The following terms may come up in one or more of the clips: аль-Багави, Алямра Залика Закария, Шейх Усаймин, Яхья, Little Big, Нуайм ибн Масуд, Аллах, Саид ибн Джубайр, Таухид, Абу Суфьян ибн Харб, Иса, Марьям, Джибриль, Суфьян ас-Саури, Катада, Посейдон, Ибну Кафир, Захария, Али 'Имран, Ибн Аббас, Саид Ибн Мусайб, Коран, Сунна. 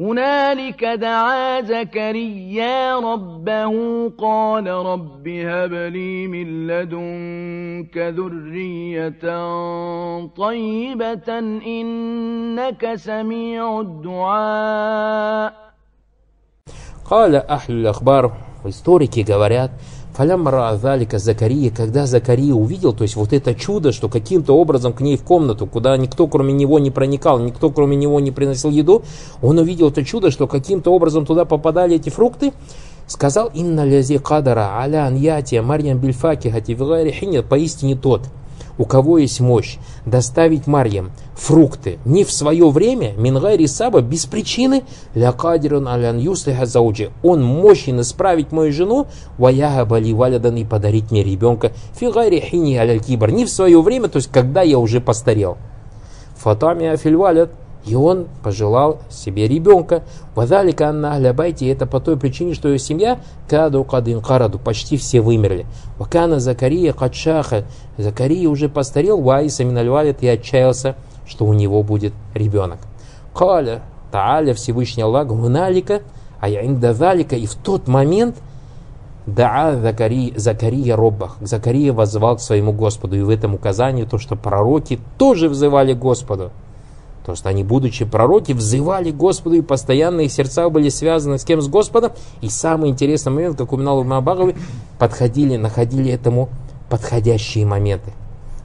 هنالك دعا زكريا ربه قال رب هب لي من لدنك ذرية طيبة إنك سميع الدعاء. قال أهل الأخبار, историки говорят, Алямра Залика Закария, когда Закария увидел, то есть вот это чудо, что каким-то образом к ней в комнату, куда никто кроме него не проникал, никто кроме него не приносил еду, он увидел это чудо, что каким-то образом туда попадали эти фрукты, сказал: «Инна лязи кадара аля аньятия Марьям бильфаки хативила рихиня», поистине тот, у кого есть мощь доставить Марьям фрукты не в свое время, мингайри саба, без причины, ля кадирун алян юсли хазауджи, он мощен исправить мою жену, ваяга бали валядан, и подарить мне ребенка, фигайри хини аляль кибр, не в свое время, то есть когда я уже постарел. Фатамия фильвалят, и он пожелал себе ребенка. Вадалика анна аглябайте, это по той причине, что ее семья каду кадын караду, почти все вымерли. Вакана Закария кадшаха, Закария уже постарел, ваиса минальвалит, и отчаялся, что у него будет ребенок. Каля тааля, Всевышний Аллах, гуналика аяинда залика, и в тот момент даа Закария роббах, Закария воззвал к своему Господу. И в этом указании то, что пророки тоже взывали к Господу. То, что они, будучи пророки, взывали Господу, и постоянно их сердца были связаны с кем? С Господом. И самый интересный момент, как упоминал Ибн Аббас, находили этому подходящие моменты.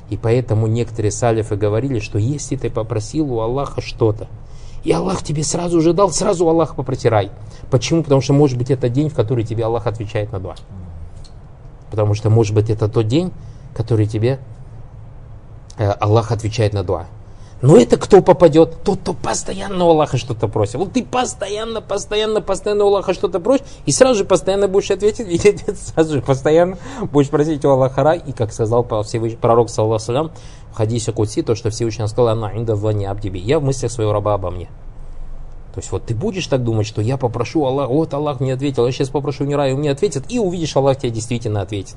И поэтому некоторые салифы говорили, что если ты попросил у Аллаха что-то, и Аллах тебе сразу же дал, сразу Аллаха попротирай. Почему? Потому что, может быть, это день, в который тебе Аллах отвечает на дуа. Потому что, может быть, это тот день, в который тебе Аллах отвечает на дуа. Но это кто попадет? Тот, кто постоянно у Аллаха что-то просит. Вот ты постоянно у Аллаха что-то просишь, и сразу же постоянно будешь ответить, и сразу же постоянно будешь просить у Аллаха рай. И как сказал пророк, саллаллаху алейхи ва саллям, в хадисе кудси, то, что Всевышний сказал: «Ана инда вани абдиби», я в мыслях своего раба обо мне. То есть вот ты будешь так думать, что я попрошу Аллаха, вот Аллах мне ответил, я сейчас попрошу у него рай, он мне ответит, и увидишь, Аллах тебе действительно ответит.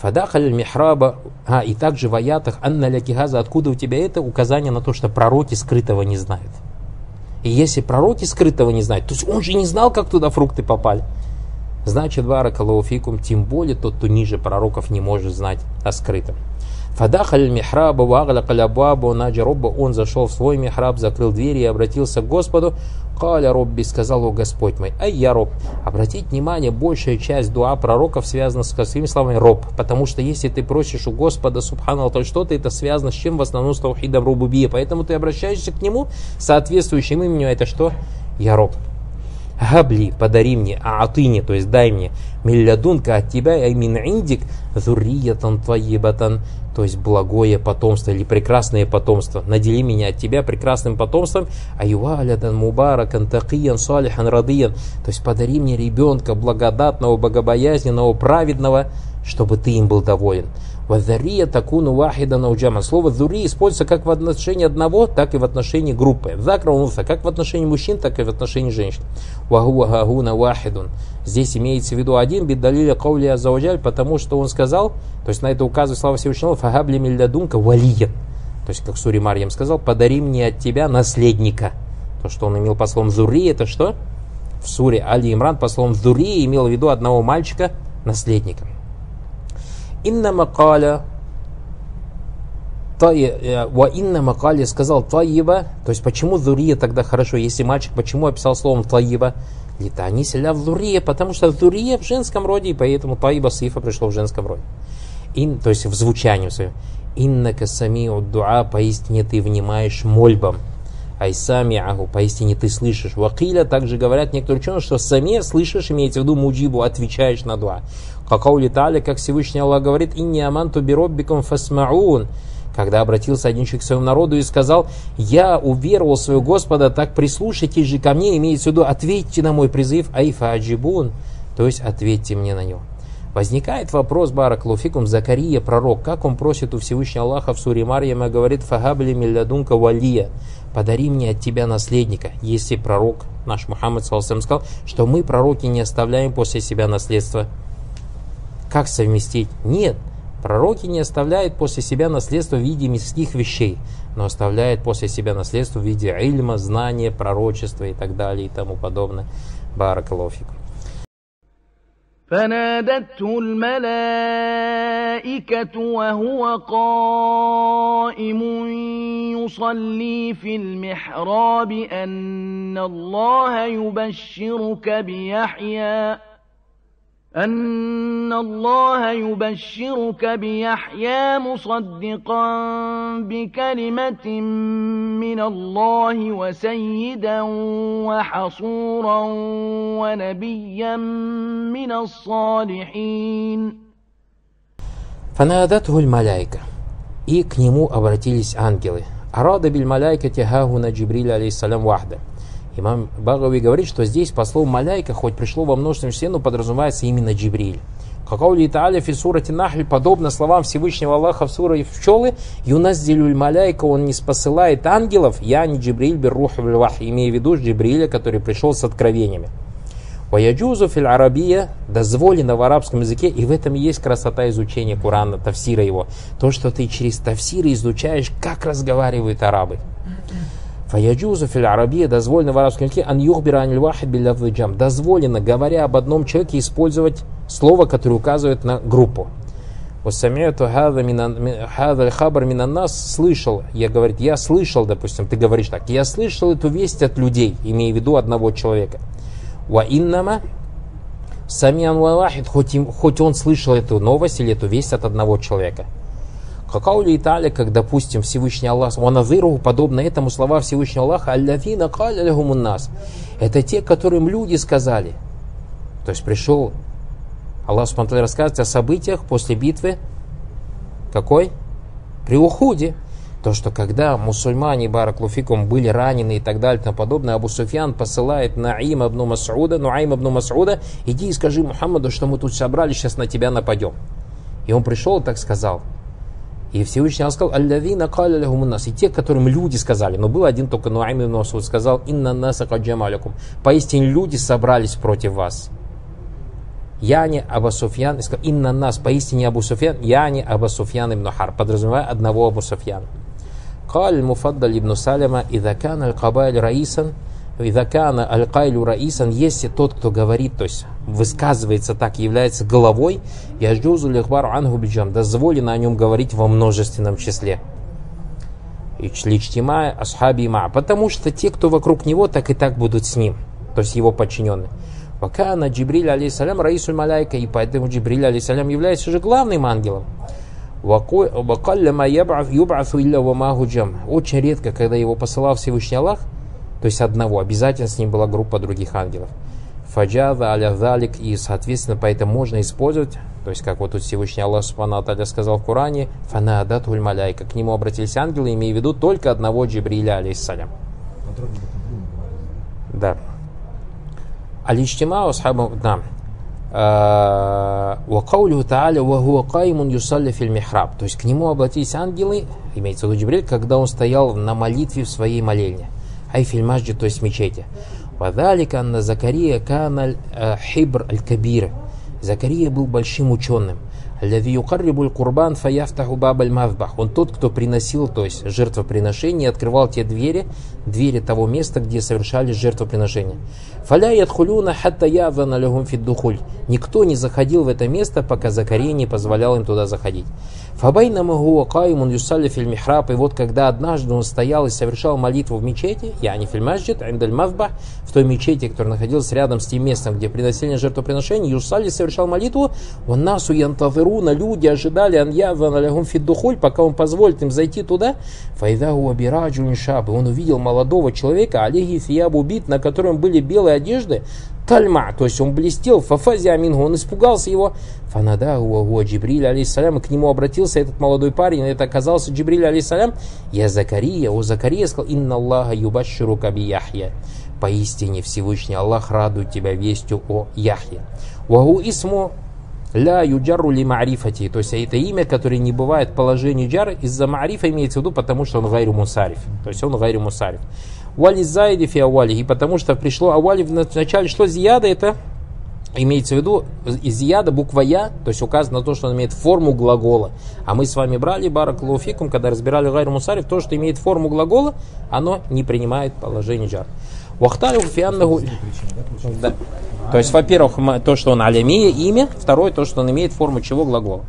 Фадахаль михраба, и также в аятах анна лякихаза, откуда у тебя это указание на то, что пророки скрытого не знают. И если пророки скрытого не знают, то есть он же не знал, как туда фрукты попали. Значит, баракаллаху фикум, тем более тот, кто ниже пророков, не может знать о скрытом. Фадахаль михраба ваглакаля бабу наджаробба, он зашел в свой михраб, закрыл дверь и обратился к Господу. Каля робби, сказал: «О Господь мой, ай я роб». Обратите внимание, большая часть дуа пророков связана с своими словами роб, потому что если ты просишь у Господа субханаллах то что-то, это связано с чем? В основном с таухидом рубубия, поэтому ты обращаешься к нему соответствующим именем, это что? Я роб. Габли, подари мне, а атыни, то есть дай мне, миллядунка от тебя, аймин индик, зурриятан твоебатан, то есть благое потомство или прекрасное потомство, надели меня от тебя прекрасным потомством, айвалядан мубаракан такиян салихан радыян, то есть подари мне ребенка благодатного, богобоязненного, праведного, чтобы ты им был доволен. Вазария такуну вахидан ауджаман. Слово «зури» используется как в отношении одного, так и в отношении группы. Закра унса как в отношении мужчин, так и в отношении женщин. Вагу агуна вахидун. Здесь имеется в виду один, биддалиля каулия зауджаль, потому что он сказал, то есть на это указывает слава Всевышнего, фагабли миллядунка валият. То есть, как суре Марьям сказал, подари мне от тебя наследника. То, что он имел по словам «зури», это что? В суре Али Имран по словам «зури» имел в виду одного мальчика, наследника. «Иннама каля», сказал «таиба», то есть почему «зурия» тогда хорошо, если мальчик, почему описал словом «таиба»? «Литани селя в зурия», потому что «зурия» в женском роде, и поэтому «таиба» сифа пришло в женском роде, то есть в звучании своем. «Инна касами уддуа», поистине ты внимаешь мольбам. «Айсами агу», поистине ты слышишь. «Вакиля», также говорят некоторые ученые, что «сами слышишь», имеется в виду «муджибу», отвечаешь на дуа. Как Всевышний Аллах говорит, «Инни аманту бироббикум фасмаун», когда обратился один человек к своему народу и сказал: «Я уверовал своего Господа, так прислушайтесь же ко мне», имеется в виду, ответьте на мой призыв, «Айфа аджибун», то есть ответьте мне на него. Возникает вопрос, баракаллаху фикум, Закария, пророк, как он просит у Всевышнего Аллаха в суре Марьям, и говорит: «Фагабли миллядунка валия», подари мне от тебя наследника, если пророк наш Мухаммад саллаллаху алейхи ва саллям сказал, что мы, пророки, не оставляем после себя наследство. Как совместить? Нет, Пророки не оставляют после себя наследство в виде мирских вещей, но оставляют после себя наследство в виде ильма, знания, пророчества и так далее и тому подобное. Баракаллаху фикум. فنادته الملائكة وهو قائم يصلي في المحراب أن الله يبشرك بيحيى مصدقا بكلمة من الله وسيدا وحصورا ونبيا من الصالحين. فنادته الملائكة. И к нему обратились ангелы. Арада биль малайкати хагуна Джибриль алейхиссалям вахда. Имам Багави говорит, что здесь по слову «маляйка» хоть пришло во множественном числе, но подразумевается именно Джибриль. Какаули Тааля фи сурати Нахль, подобно словам Всевышнего Аллаха в суре Пчелы, «Юназзилюль маляйка», он не спосылает ангелов, «Я не Джибриль биррухи вальвах», имея в виду Джибриля, который пришел с откровениями. «Ваяджузу фил арабия», дозволено в арабском языке, и в этом и есть красота изучения Корана, тафсира его. То, что ты через тафсиры изучаешь, как разговаривают арабы. «Фаяджузу фил арабия», дозволено в арабском языке, «ан юхбира аниль вахид билляфзи джам», дозволено, говоря об одном человеке, использовать слово, которое указывает на группу. «Уссамиату хазаль хабар минан нас», слышал, я слышал, допустим, ты говоришь так, я слышал эту весть от людей, имея в виду одного человека. «Ва иннама самиан вахид», хоть он слышал эту новость или эту весть от одного человека. Какаули Италия, как, допустим, Всевышний Аллах, «Ваназыру», подобно этому слова Всевышнего Аллаха, «Аллафина каля лягумун нас». Это те, которым люди сказали. То есть пришел, Аллах Субтитры рассказывает о событиях после битвы, какой? При Ухуде. То, что когда мусульмане, бараклуфикум, были ранены и так далее и тому подобное, Абу Суфьян посылает Нуайма ибн Масуда, «Иди и скажи Мухаммаду, что мы тут собрались, сейчас на тебя нападем». И он пришел и так сказал. И Всевышний Аллах сказал, «Аллавина каля лягумун нас», и те, которым люди сказали. Но был один только Нуайм ибн Масуд, сказал, «Инна наса кад джамалякум», поистине люди собрались против вас. Яни Абу Суфьян, и сказал, «Инна нас», поистине Абу Суфьян, Яни Абу Суфьян ибн Харб, подразумевая одного Абу Суфьяна. «Каль муфаддаль ибн Саляма, идакан аль-кабайль раисан, идакан аль-кайлю раисан», если тот, кто говорит, то есть высказывается так, является головой, «яджузу лихбару ангубиджам», дозволено о нем говорить во множественном числе. «Ичличтимая асхабима», потому что те, кто вокруг него, так и так будут с ним, то есть его подчиненные. «Вакана Джибриль алейсалям раисуль маляйка», и поэтому Джибриль алейсалям является же главным ангелом. Очень редко, когда его посылал Всевышний Аллах, то есть одного, обязательно с ним была группа других ангелов. Фаджада аля залик, и соответственно поэтому можно использовать, то есть как вот тут Всевышний Аллах Субхану Тааля сказал в Коране, фанаадат уль маляйка, к нему обратились ангелы, имея в виду только одного Джибриля алейсалям. Да. Алиштимау схабу нам. Вакаулю Тааля вахуа каимун юсалли фил михраб. То есть к нему обратились ангелы, имеется в виду Джибриль, когда он стоял на молитве в своей молельне. Айфиль маджи, то есть мечети. Вадалика анна Закария каналь хибр аль-кабир. Закария был большим ученым. Аллави юкаррибуль курбан фаяфтаху бабаль мазбах. Он тот, кто приносил, то есть жертвоприношение, открывал те двери того места, где совершали жертвоприношение. Фаля ядхулюна хатта явана лягум фиддухуль. Никто не заходил в это место, пока Закария не позволял им туда заходить. Фабайна магуа каимун юсалли фил михраб. И вот когда однажды он стоял и совершал молитву в мечети, яни фил масджид индаль мазбах, в той мечети, которая находилась рядом с тем местом, где приносили жертвоприношение, юсалли совершал молитву, он насу янтавыру, люди ожидали аньявана лягум фиддухуль, пока он позволит им зайти туда. Файдаху абираджун шабы, он увидел молодого человека, алейхи фиябу бит, на котором были белые одежды, тальма, то есть он блестел, фафазия мингу, он испугался его. Фанадаху Джибриль алейсалям, и к нему обратился этот молодой парень, это оказался Джибриль алейсалям. Я Закария, о Закария, сказал, инна Аллаха юбашширука би Яхья, поистине Всевышний Аллах радует тебя вестью о Яхья. Вагу исму «Ля юджару ли маарифати», то есть это имя, которое не бывает в положении джар, из-за маарифа имеется в виду, потому что он гайру мусариф, то есть он гайру мусариф. «Вали зайдифи ауали», и потому что пришло ауали в начале, что зияда это Имеется в виду из яда буква «я», то есть указано на то, что он имеет форму глагола. А мы с вами брали, баракаллаху фикум, когда разбирали гайр мусариф, то, что имеет форму глагола, оно не принимает положение джар. Да. То есть, во-первых, то, что он алямия, имя. Второе, то, что он имеет форму чего глагола.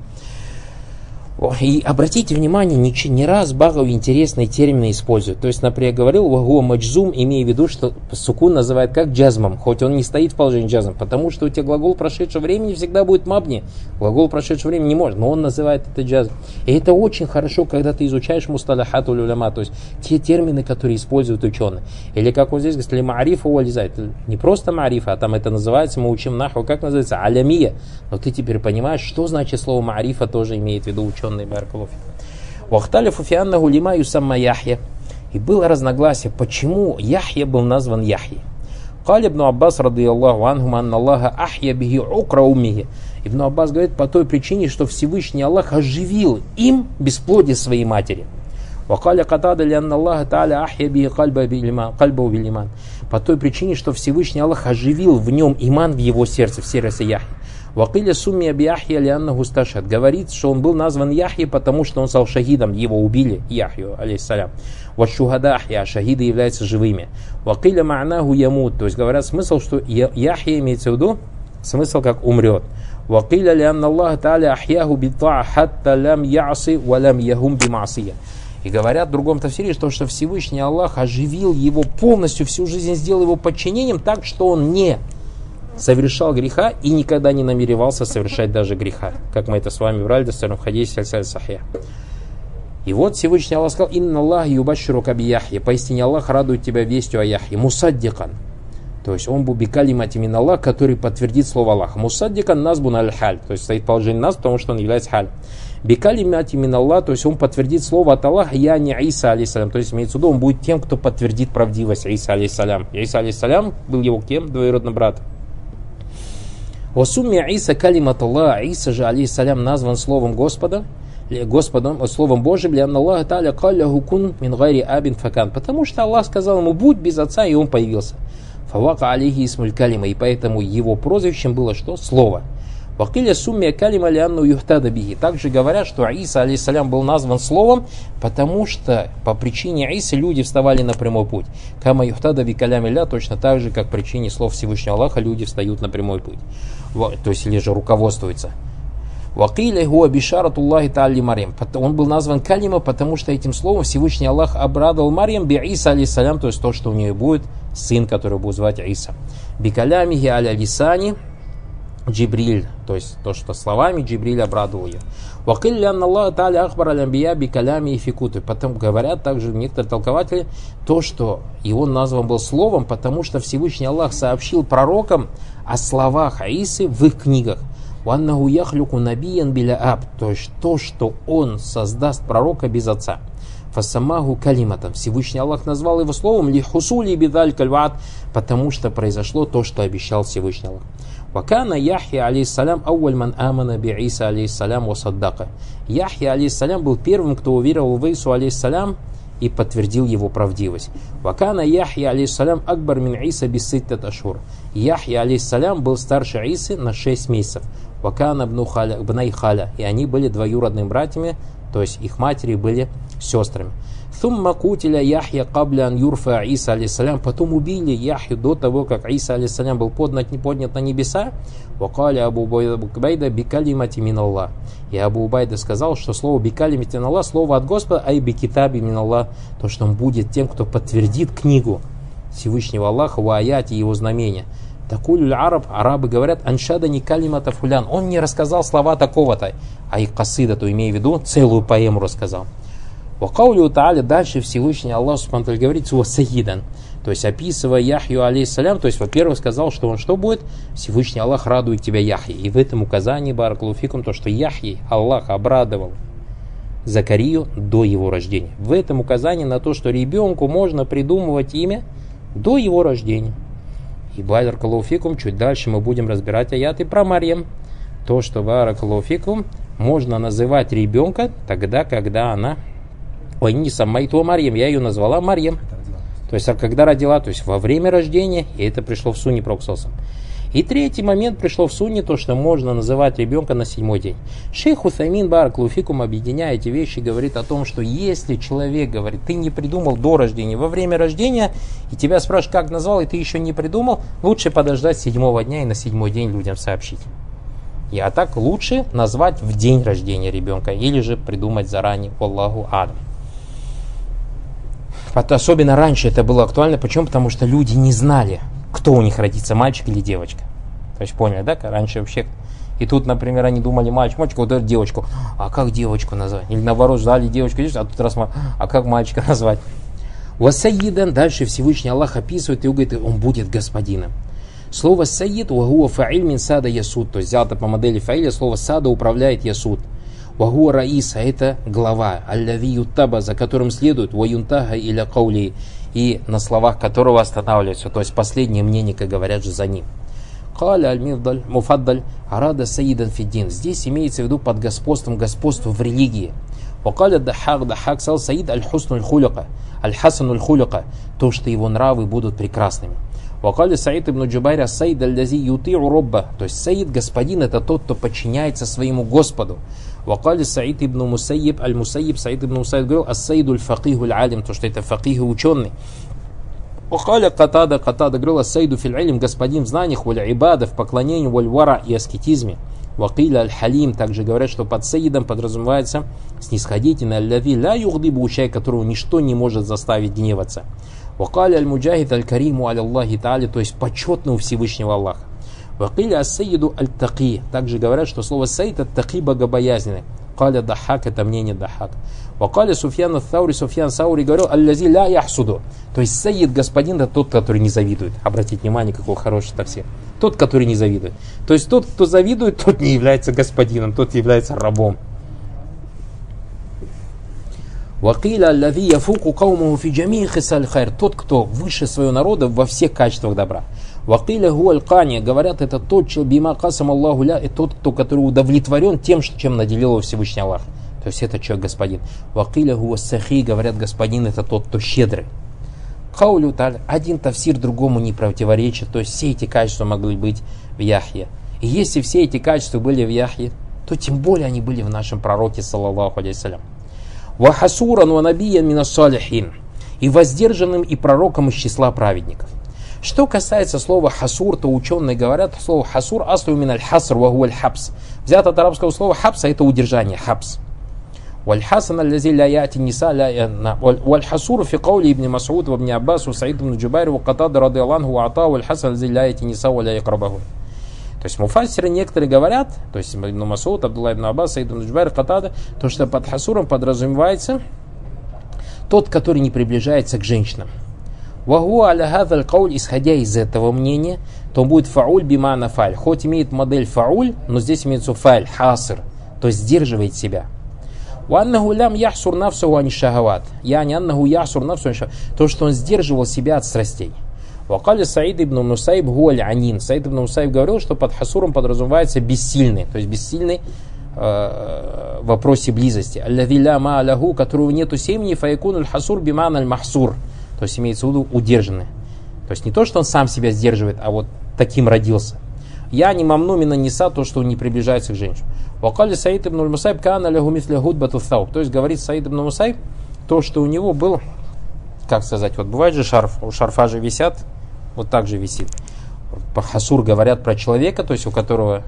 И обратите внимание, не раз Багави интересные термины использует. То есть, например, я говорил, вагуа маджзум, имея в виду, что сукун называют как джазмом, хоть он не стоит в положении джазм, потому что у тебя глагол прошедшего времени всегда будет мабни. Глагол прошедшего времени не может, но он называет это джазм. И это очень хорошо, когда ты изучаешь мусталахат улюляма, то есть те термины, которые используют ученые. Или как он здесь говорит, ли маарифа уализай, не просто маарифа, а там это называется, мы учим нахуй, как называется, алямия. Но ты теперь понимаешь, что значит слово маарифа, тоже имеет в виду ученый. И было разногласие, почему Яхья был назван Яхьей. Ибн Аббас говорит, по той причине, что Всевышний Аллах оживил им бесплодие своей матери. По той причине, что Всевышний Аллах оживил в нем иман в его сердце, в сердце Яхьи. Вакиля суммия бияхья лианна густашат. Говорит, что он был назван Яхьей, потому что он стал шахидом. Его убили, Яхью, алейхиссалям. Вот шухада ахья, а шахиды являются живыми. Вакиля ма'наху ямут. То есть говорят смысл, что Яхья имеется в виду, смысл как умрет. Вакиля лианна Аллах та'аля ахьяху бита'а хатта лям я'си ва лям яхум бима'сия. И говорят в другом тафсире, что Всевышний Аллах оживил его полностью, всю жизнь сделал его подчинением, так что он не совершал греха и никогда не намеревался совершать даже греха. Как мы это с вами брали, достойно в хадисе аль-Сахия. И вот Всевышний Аллах сказал, «Инна Аллах юбашширу каби Яхья». Поистине Аллах радует тебя вестью о Яхье. Мусаддикан. То есть он бубикали матимин Аллах, который подтвердит слово Аллах. Мусаддикан назбун аль-халь. То есть стоит положение нас, потому что он является халь. Бикали матимин Аллах, то есть он подтвердит слово от Аллаха, я не Иса алейсалям. То есть имеется в виду, он будет тем, кто подтвердит правдивость Иса алейсалям. Иса алейсалям был его кем? Двоюродным братом. Осумия Иса калимат Аллах, Иса же алейсалям назван словом Господа, Господом, словом Божьим, потому что Аллах сказал ему, будь без отца, и он появился. Фавака алейхи исмуль калима, и поэтому его прозвищем было что? Слово. Вакиля суммия калима лианну юхтада бихи. Также говорят, что Иса алейсалям был назван словом, потому что по причине Иса люди вставали на прямой путь. Кама юхтада би калями ля, точно так же, как по причине слов Всевышнего Аллаха люди встают на прямой путь. То есть или же руководствуются. Вакиля гуа бишаратуллахи таалли Марьям. Он был назван калима, потому что этим словом Всевышний Аллах обрадовал Марьям би Иса алейсалям, то есть то, что у нее будет сын, который будет звать Иса. Би калями ги аля лисани Джибриль, то есть то, что словами Джибриль обрадовал ее. Потом говорят также некоторые толкователи, то, что и он назван был словом, потому что Всевышний Аллах сообщил пророкам о словах Аисы в их книгах. То есть то, что он создаст пророка без отца. Фасамаху калиматом. Всевышний Аллах назвал его словом лихусули бидаль кальват, потому что произошло то, что обещал Всевышний Аллах. Вакана Яхья алейсалям ауальман амана би Иса алейсалям васаддака. Яхья алейсалям был первым, кто уверовал в Ису алейсалям и подтвердил его правдивость. Вакана Яхья алейсалям акбар мин Иса би ситтат ашур. Яхья алейсалям был старше Исы на 6 месяцев. Вакана бнай халя. И они были двоюродными братьями, то есть их матери были сестрами. Сумма кутиля Яхья каблян юрфа Иса алейсалям. Потом убили Яхью до того, как Иса алейсалям был поднят на небеса. Вакаля Абу Убайда бикалимати мин Аллах. И Абу Убайда сказал, что слово бикалимати мин Аллах, слово от Господа, ай бикитаби мин Аллах, то, что он будет тем, кто подтвердит книгу Всевышнего Аллаха, ва аяти его знамения. Такулюль араб, арабы говорят, аншада не калимата фулян. Он не рассказал слова такого-то, а и касида, то имея в виду, целую поэму рассказал. Вакаулю тааля, дальше Всевышний Аллах субханаху говорит, сува саидан, то есть описывая Яхью алейсалям, то есть, во-первых, сказал, что он что будет? Всевышний Аллах радует тебя Яхьей. И в этом указании, баракаллаху фикум, то, что Яхьей Аллах обрадовал Закарию до его рождения. В этом указании на то, что ребенку можно придумывать имя до его рождения. И баракаллаху фикум, чуть дальше мы будем разбирать аяты про Марьям, то, что баракаллаху фикум, можно называть ребенка тогда, когда она «Ой, не самай то Марьям», я ее назвала Марьям. То есть, а когда родила, то есть во время рождения, и это пришло в сунне пророк. И третий момент пришло в сунне, то, что можно называть ребенка на седьмой день. Шейх Усаймин баракаллаху фикум объединяя эти вещи, говорит о том, что если человек, говорит, ты не придумал до рождения, во время рождения, и тебя спрашивают, как назвал, и ты еще не придумал, лучше подождать седьмого дня и на седьмой день людям сообщить. А так лучше назвать в день рождения ребенка, или же придумать заранее, Аллаху Адам. Особенно раньше это было актуально. Почему? Потому что люди не знали, кто у них родится, мальчик или девочка. То есть поняли, да? Раньше вообще... И тут, например, они думали, мальчик, вот эту девочку. А как девочку назвать? Или наоборот, ждали девочку, а тут раз, а как мальчика назвать? Васаидан, дальше Всевышний Аллах описывает и говорит, он будет господином. Слово «саид» «вагуа фаиль мин сада ясуд», то есть взято по модели фаиля, слово «сада» управляет ясуд. «Вагуа раиса» — это глава, «аллави юттаба», за которым следует, «ваюнтага иля каули», и на словах которого останавливаются, то есть последнее мнение, как говорят же, за ним. «Каля аль-мифдаль муфаддаль арада саидан фиддин». Здесь имеется в виду под господством господство в религии. «Вакаля дахак сал саид аль-хуснуль хулюка», «аль-хасануль хулюка», то, что его нравы будут прекрасными. Вакали Саид ибн Джубайра Саид аль-Лази Юти Уробба. То есть Саид, господин, это тот, кто подчиняется своему Господу. Вакали Саид ибн Мусайб аль-Мусайб Саид ибн Мусайб говорил ас-Саиду аль-Факиху аль-Алим, то что это факих ученый. Вакали Катада говорил ас-Саиду фил-Алим, господин в знаниях, валь-Ибада, в поклонении, валь-Вара и аскетизме. Вакиля аль-Халим, также говорят, что под Саидом подразумевается снисходительный аль-Лави ля юхдибу, человек, которого ничто не может заставить гневаться. Вакаля аль-Муджахид аль-Кариму аль-Аллахи та'али, то есть почетный у Всевышнего Аллаха. Вакиля ас-Саиду аль-Таки, также говорят, что слово «Саид» аль-Таки богобоязненный. Каля дахак, это мнение дахак. Вакаля Суфьян ас-Саури, Суфьян Саури говорил аль-Лази ля яхсуду, то есть Саид, господин, это тот, который не завидует. Обратите внимание, какой хороший тавсир. Тот, который не завидует. То есть тот, кто завидует, тот не является господином, тот является рабом. Тот, кто выше своего народа во всех качествах добра. Говорят, это тот, который удовлетворен тем, чем наделил его Всевышний Аллах. То есть это человек господин. Говорят, господин это тот, кто щедрый. Один тафсир другому не противоречит. То есть все эти качества могли быть в Яхье. И если все эти качества были в Яхье, то тем более они были в нашем пророке, саллаллаху алейхи салям. И воздержанным и пророком из числа праведников. Что касается слова хасур, то ученые говорят, слово хасур аслю мин аль-хаср ва хуа аль-хабс. Взято от арабского слова хабса, это удержание, хабс. Валь-хасан аль-лази ля яти ниса ля янна. Валь-хасур фи каули ибн Масуд ва ибн Аббас ва Саид ибн Джубайр ва Катада радиаллаху ата валь-хасан аль-лази ля яти ниса ва ля якрабаху. То есть муфассиры некоторые говорят, то есть Ибн Масуд, Абдулла ибн Аббас, Саид ибн Джубайр, Катада, то что под хасуром подразумевается тот, который не приближается к женщинам. Вагуа аля хазаль кауль, исходя из этого мнения, то будет фауль бимана фаль. Хоть имеет модель фауль, но здесь имеется фаль, хасыр, то есть сдерживает себя. Ваннаху лям яхсур нафсу анишагават. Яни аннаху яхсур нафсу анишагават. То, что он сдерживал себя от страстей. Вакали Саид ибн Мусайб гуаль анин. Саид ибн Мусайб говорил, что под хасуром подразумевается бессильный, то есть бессильный в вопросе близости. Аллави ля ма аляху, которого нету семени, фаякун аль хасур биман аль махсур. То есть имеется в виду удержанный. То есть не то, что он сам себя сдерживает, а вот таким родился. Я не мамну мина ниса, то, что он не приближается к женщине. Вакали Саид ибн Мусайб каан аляху мифля гудбату сауб. То есть говорит Саид ибн Мусайб, то, что у него был, как сказать, вот бывает же шарф, у шарфа же висят, вот так же висит. По хасур говорят про человека, то есть у которого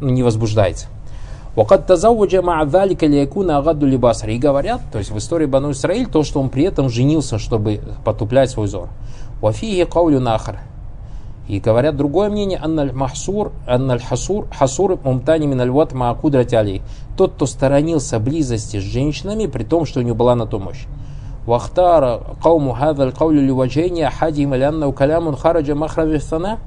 не возбуждается. И говорят, то есть в истории Бану Исраиль, то, что он при этом женился, чтобы потуплять свой взор. И говорят другое мнение, тот, кто сторонился близости с женщинами, при том, что у него была на то мощь. Вахтара кауму хазаль каулю ливаджейни ахадим аляннау калямун хараджа махравистана.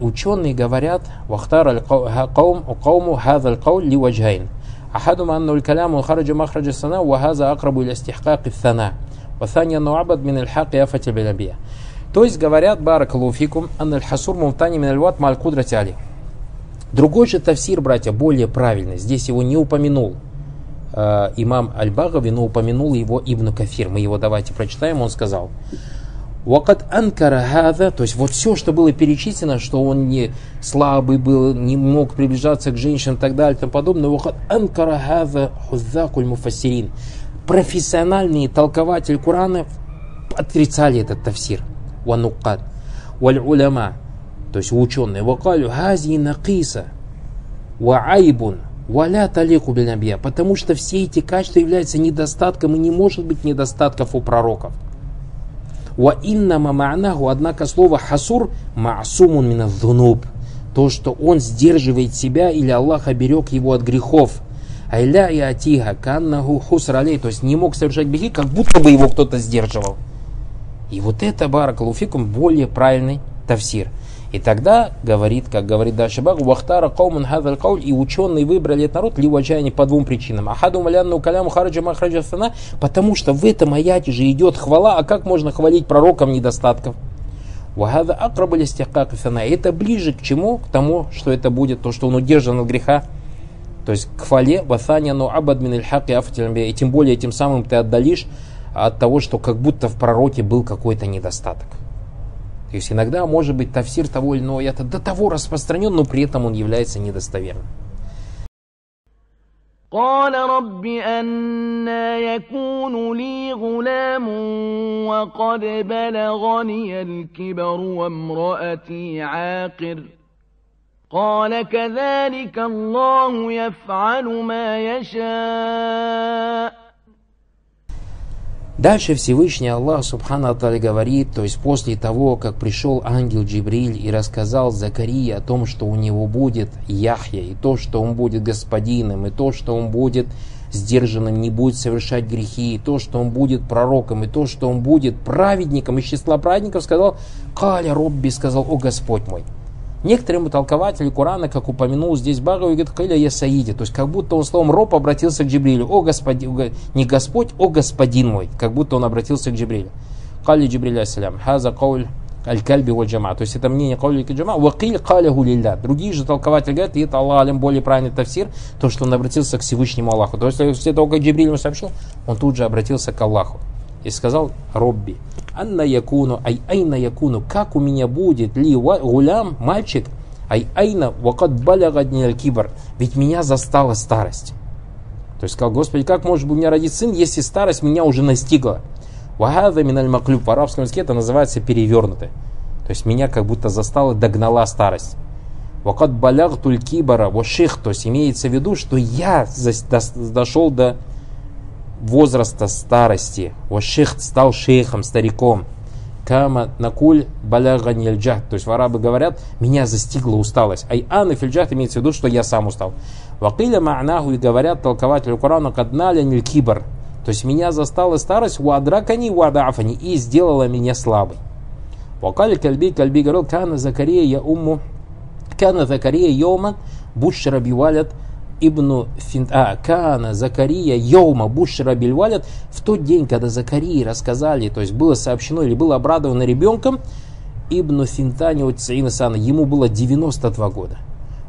Ученые говорят вахтара кауму хазаль каулю ливаджейн ахадум аннау калямун хараджа махравистана ва хаза акрабу иля стихкаки фсана ва санья нуабад мин аль-хак яфати билабия. То есть говорят баракаллаху фикум анналь хасур мумтани мин аль-ват маль кудрати али. Другой же тафсир, братья, более правильный, здесь его не упомянул имам аль-Багави, но упомянул его Ибну Кафир. Мы его давайте прочитаем, он сказал: Вакат анкара хаза, то есть вот все, что было перечислено, что он не слабый был, не мог приближаться к женщинам и так далее и тому подобное. Вакат анкара хаза хуззакуль муфассирин. Профессиональные толкователи Корана отрицали этот тавсир. Вануккад. Валь уляма, то есть ученые. Вакалю хази накиса. Ва айбун. Валя талику биль набия. Потому что все эти качества являются недостатком и не может быть недостатков у пророков. Однако слово хасур маасумун мина зунуб, то, что он сдерживает себя или Аллах оберег его от грехов. Айля и атиха каннаху хусралей, то есть не мог совершать грехи, как будто бы его кто-то сдерживал. И вот это баракалуфикум более правильный тавсир. И тогда говорит, как говорит дальше Баг, вахтара каумун хазаль кауль, и ученые выбрали этот народ ливаджайни по двум причинам. Ахаду малянну каляму хараджа махраджа сана, потому что в этом аяте же идет хвала, а как можно хвалить пророкам недостатков? Вахада акрабали стихкака сана, это ближе к чему? К тому, что это будет, то, что он удержан от греха, то есть к хвале, васаняну абадмин ильхак и афтилямбе, и тем более тем самым ты отдалишь от того, что как будто в пророке был какой-то недостаток. То есть иногда может быть тафсир того или иного аята до того распространен, но при этом он является недостоверным. قال رب أنا يكون لي غلام وقد بلغني الكبر وامرأتي عاقر قال كذلك الله يفعل ما يشاء. Дальше Всевышний Аллах Субхана Аталь говорит, то есть после того, как пришел ангел Джибриль и рассказал Закарии о том, что у него будет Яхья, и то, что он будет господином, и то, что он будет сдержанным, не будет совершать грехи, и то, что он будет пророком, и то, что он будет праведником из числа праведников, сказал «Каля Робби», сказал «О Господь мой». Некоторым толкователям Корана, как упомянул здесь Багави, говорит «Каля я Саиди», то есть как будто он словом «Роб» обратился к Джибрилю. «О Господи», не «Господь», «О Господин мой», как будто он обратился к Джибрилю. «Кали Джибриль ассалям, хаза кауль аль-кальби валь джама», то есть это мнение каули джама, «Вакиль каля гулилля». Другие же толкователи говорят, и это Аллах алям более правильный тавсир, то, что он обратился к Всевышнему Аллаху. То есть после того, как Джибриль ему сообщил, он тут же обратился к Аллаху и сказал «Робби». Анна якуну, ай айна якуну, как у меня будет ли гулям, мальчик, ай айна вакат балягадни аль-кибар, ведь меня застала старость. То есть сказал, Господи, как может у меня родить сын, если старость меня уже настигла? Вагада миналь маклюб, в арабском языке это называется перевернутый. То есть меня как будто застала, догнала старость. Вакат балягту аль-кибара воших, то есть имеется в виду, что я дошел до возраста старости, вошихт стал шейхом, стариком, кама накуль балягани аль-джахд, то есть арабы говорят, меня застигла усталость, ай аны фильджахд, имеется в виду, что я сам устал, вакиля ма'наху, и говорят толкователю Корана, кадналя ниль-кибар, то есть меня застала старость, уадракани уадаафани, и сделала меня слабой. Вакали кальби, кальби говорил, кана Закария я умму, кана Закария йоман, бушра бивалят, Ибну Каана Закария Йоума Бушра Бильвалят, в тот день, когда Закарии рассказали, то есть было сообщено или было обрадовано ребенком, Ибну Финтани Уцаина Сана, ему было 92 года.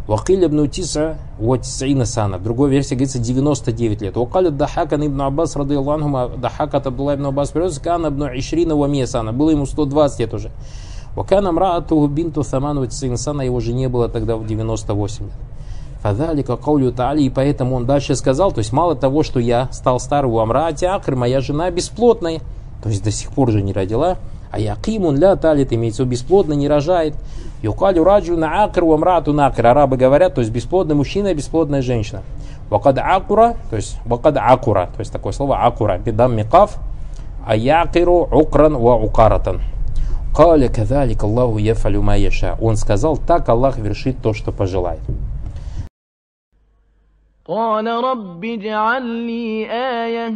Вакиль Ибну Тиса Уцаина Сана, в другой версии говорится 99 лет. Вакаль Дахакан Ибн Аббас Радиллангума, Дахакат Абдулла Ибн Аббас привез, Каана Ибну Ишрина Уамия Сана, было ему 120 лет уже. Вакана Мраату Бинту Саману Уцаина Сана, его жене было тогда 98 лет. И поэтому он дальше сказал, то есть мало того, что я стал старым, амраати акр, моя жена бесплодная, то есть до сих пор же не родила, а якимун ля талит, имеется в виду бесплодно не рожает, юкалю раджу на акр, амрату на акр, арабы говорят, то есть бесплодный мужчина, бесплодная женщина. Вакад акура, то есть такое слово акура, бидам микав, а якиру укран ва укаратан. Каля кадалик Аллаху яфалю ма яша. Он сказал, так Аллах вершит то, что пожелает. قال رب اجعل لي آية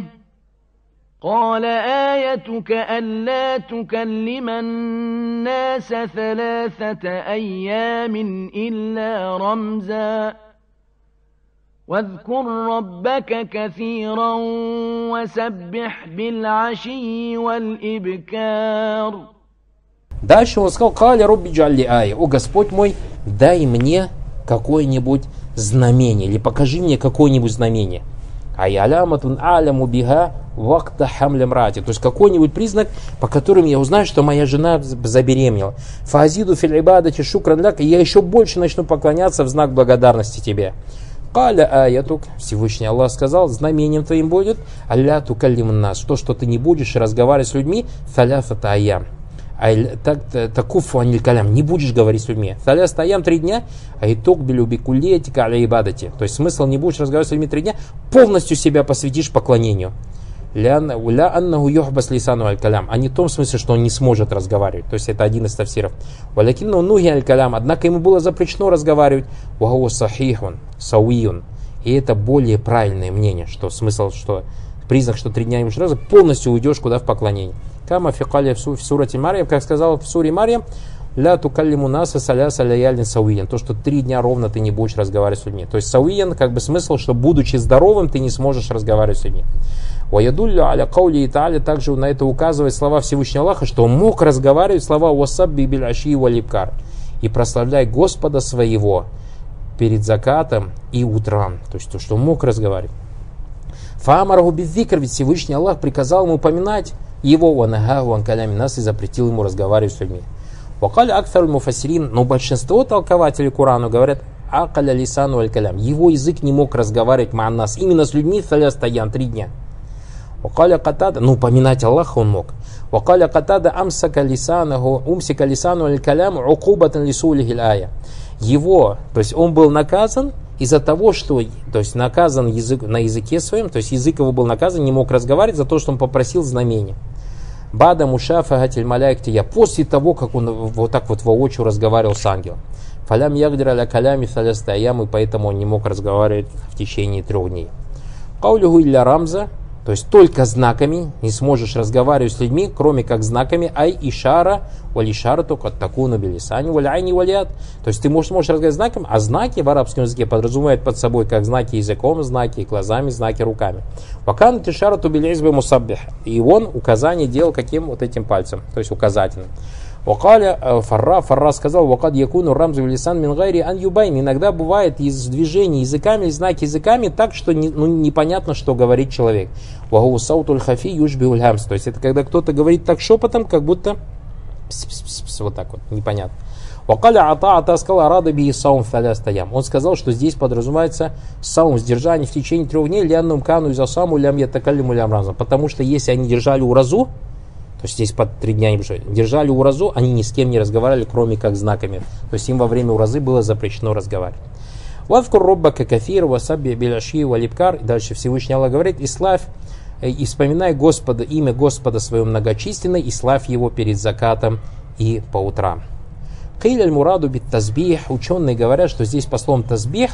قال آيتك ألا تكلم الناس ثلاثة أيام إلا رمزا واذكر ربك كثيرا وسبح بالعشي والإبكار. Дальше он сказал, قال رب اجعل لي آية, о Господь мой, дай мне какое-нибудь знамение, или покажи мне какое-нибудь знамение. Ай аляматун аляму биха вакта хамля мрати, то есть какой-нибудь признак, по которым я узнаю, что моя жена забеременела. Фазиду фил ибадати шукран лак, и я еще больше начну поклоняться в знак благодарности тебе. Каля аятук, Всевышний Аллах сказал, знамением твоим будет алля тукаллим нас, то, что ты не будешь разговаривать с людьми, саляфата аям. Такуфу аниль калям, не будешь говорить с людьми. Саляс таям 3 дня, а итог билюбикулетика аля ибадати. То есть смысл, не будешь разговаривать с людьми 3 дня, полностью себя посвятишь поклонению. Ля аннаху йохбас лисану аль калям, а не в том смысле, что он не сможет разговаривать. То есть это один из тафсиров. Валякинну нуги аль калям, однако ему было запрещено разговаривать. Ваху сахихун, сауиюн. И это более правильное мнение, что смысл, что признак, что 3 дня ему сразу полностью уйдешь куда в поклонение. Кама фикалия в сурате Марьям, как сказал в суре Марьям, ля тукаллиму наса саляса лаялин сауиен, то, что 3 дня ровно ты не будешь разговаривать с людьми. То есть сауиен, как бы смысл, что будучи здоровым, ты не сможешь разговаривать с людьми. Ваядуллю аля каули италя, также на это указывает слова Всевышнего Аллаха, что он мог разговаривать слова уассабби биль аши валибкар, и прославляй Господа своего перед закатом и утром, то есть то, что он мог разговаривать. Фаамаргу бизикр, ведь Всевышний Аллах приказал ему упоминать его, ванагагу анкалями нас, и запретил ему разговаривать с людьми. Вакаль актар муфасирин, но большинство толкователей Корана говорят, акаля лисану аль-калям, его язык не мог разговаривать ман нас, именно с людьми, саляс таян 3 дня. Вакаля Катада, но упоминать Аллаха он мог. Вакаля Катада амсака лисану, умсика лисану аль-калям, укубатан лисули гиляя. Его, то есть он был наказан из-за того, что, то есть наказан язык, на языке своем, то есть язык его был наказан, не мог разговаривать за то, что он попросил знамения. Бада мушафа гатель маляйктия, после того, как он вот так вот воочию разговаривал с ангелом. Фалям ягдра ля калями саляста аям, и поэтому он не мог разговаривать в течение 3 дней. Каулюгу илля рамза, то есть только знаками не сможешь разговаривать с людьми, кроме как знаками ай ишара, валишара только такуну билисани, валяйни валят. То есть ты можешь разговаривать знаками, а знаки в арабском языке подразумевают под собой как знаки языком, знаки глазами, знаки руками. Вакан тишара тубилизбе мусаббих. И он указание делал каким вот этим пальцем, то есть указательным. Вакаля фарра сказал, вакад якуну рамзу валисан мингайри ан юбайн. Иногда бывает из движений языками, знаки языками так, что непонятно, что говорит человек. Вагу саутуль хафи юшби ульхамс. То есть это когда кто-то говорит так шепотом, как будто вот так вот, непонятно. Вакаля ата сказал рада би саум фаля стоям. Он сказал, что здесь подразумевается саум, сдержание в течение 3 дней, ляннум кану из асаму лям ятакалиму лям раза. Потому что если они держали уразу, то есть здесь под 3 дня им держали уразу, они ни с кем не разговаривали, кроме как знаками. То есть им во время уразы было запрещено разговаривать. Вадкур роббака кафир, васаби биляши валибкар. И дальше Всевышний Аллах говорит, и славь, и вспоминай Господа, имя Господа свое многочисленное, и славь его перед закатом и по утрам. Каиль аль-мураду бит тазбих. Ученые говорят, что здесь по словам тазбих,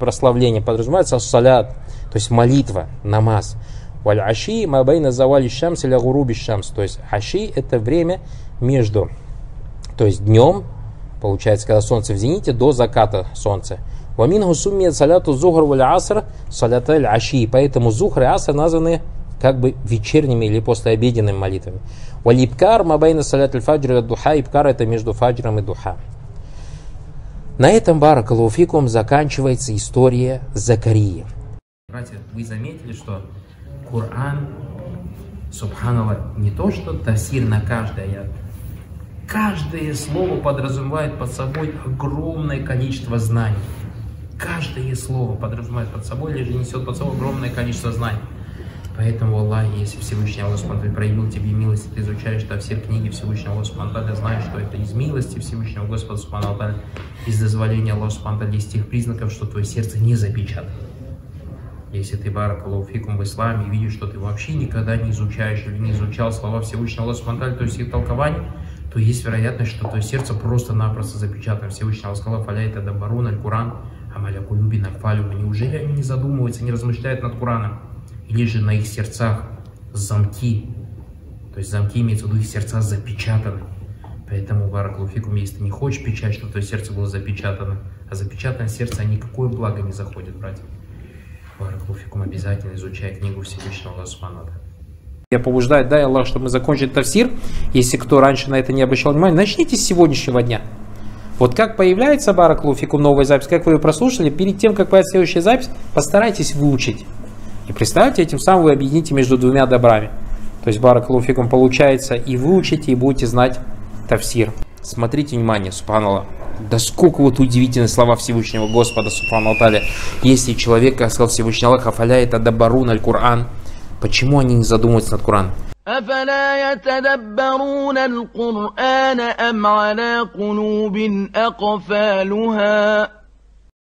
прославление, подразумевается салят, то есть молитва, намаз. Валь-аши мабайна завали шамс или гуруби шамс. То есть аши это время между, то есть днем, получается, когда солнце в зените, до заката солнца. Вамингу суммия саляту зухр валя аср салята аль-аши. Поэтому зухр и аср названы как бы вечерними или послеобеденными молитвами. Валибкар мабайна салят аль-фаджр и духа. Ибкар это между фаджром и духа. На этом баракаллаху фикум заканчивается история Закарии. Братья, вы заметили, что Коран, субханаллах, не то что тафсир на каждый аят. Каждое слово подразумевает под собой огромное количество знаний. Каждое слово подразумевает под собой, или же несет под собой огромное количество знаний. Поэтому, Аллах, если Всевышний Аллах проявил тебе милость, и ты изучаешь тафсир книги Всевышнего Аллаха, знаешь, что это из милости Всевышнего Господа, из дозволения Аллаха, из тех признаков, что твое сердце не запечатано. Если ты баракаллаху фикум в исламе и видишь, что ты вообще никогда не изучаешь или не изучал слова Всевышнего Аллаха Субхану, то есть их толкование, то есть вероятность, что твое сердце просто-напросто запечатано. Всевышний Аллах сказал, фаляй тадаббарун аль-Куран, амаляку любин аль-фалюма. Неужели они не задумываются, не размышляют над Кораном? Или же на их сердцах замки, то есть замки имеются в виду, их сердца запечатаны. Поэтому баракаллаху фикум, если ты не хочешь печать, чтобы твое сердце было запечатано, а запечатанное сердце, никакое благо не заходит, братья. Баракаллаху фикум, обязательно изучай книгу Всевышнего Аллаха. Я побуждаю, дай Аллах, чтобы мы закончили тафсир. Если кто раньше на это не обращал внимания, начните с сегодняшнего дня. Вот как появляется баракаллаху фикум новая запись, как вы ее прослушали, перед тем, как появится следующая запись, постарайтесь выучить. И представьте, этим самым вы объедините между двумя добрами. То есть баракаллаху фикум, получается, и выучите, и будете знать тафсир. Смотрите внимание, субханаллах. Да сколько вот удивительных слова Всевышнего Господа, субханаллаху тааля. Если человек, как сказал Всевышний Аллах, афаля это дабарун аль-Кур'ан, почему они не задумываются над Кур'аном? أَفَلَا يَتَدَبَّرُونَ الْقُرْآنَ أَمْ عَلَى قُلُوبٍ أَقْفَالُهَا